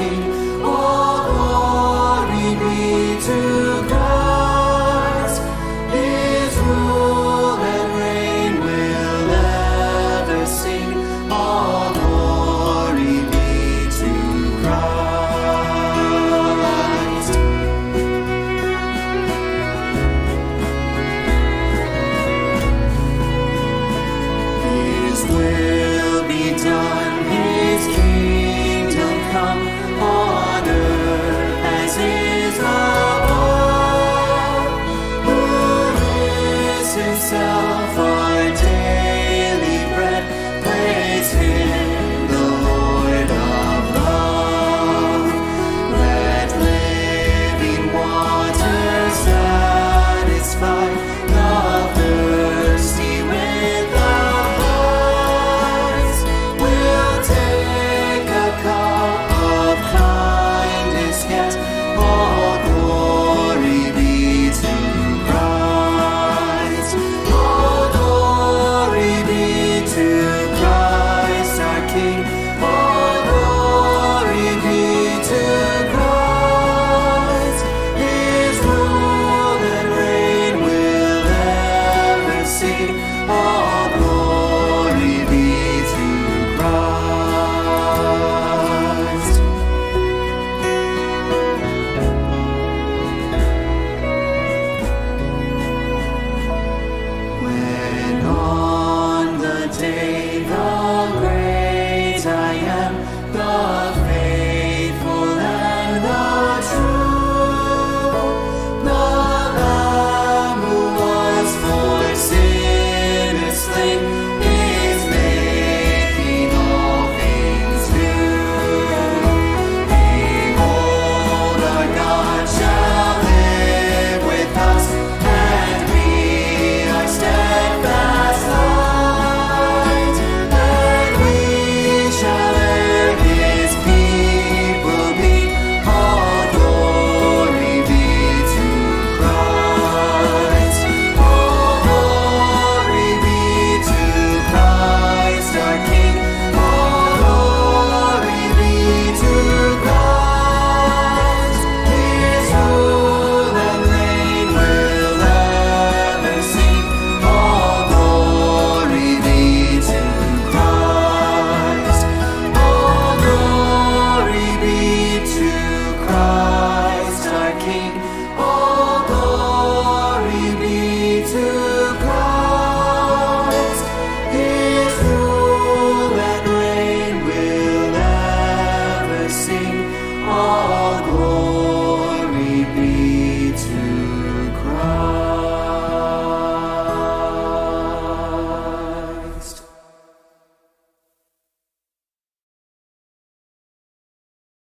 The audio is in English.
nothing.